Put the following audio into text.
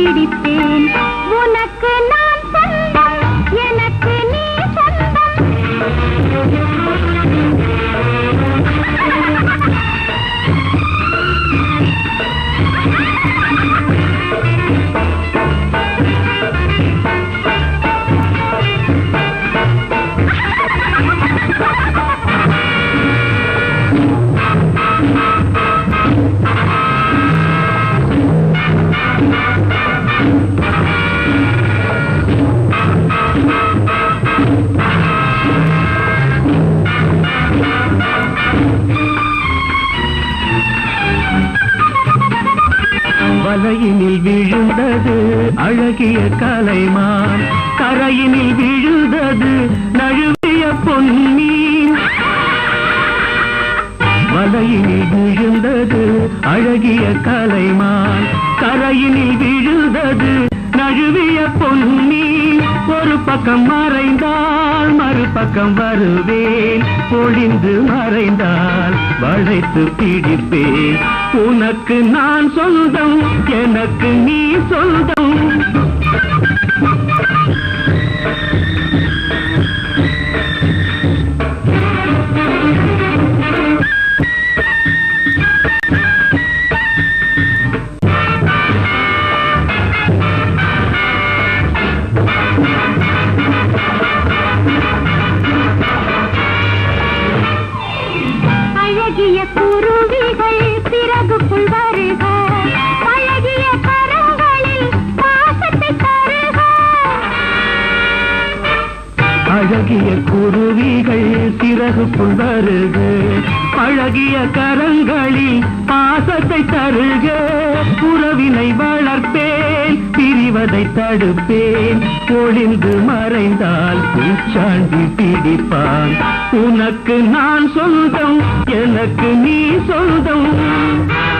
उनक नान सोल्दम, एनक नी सोल्दम।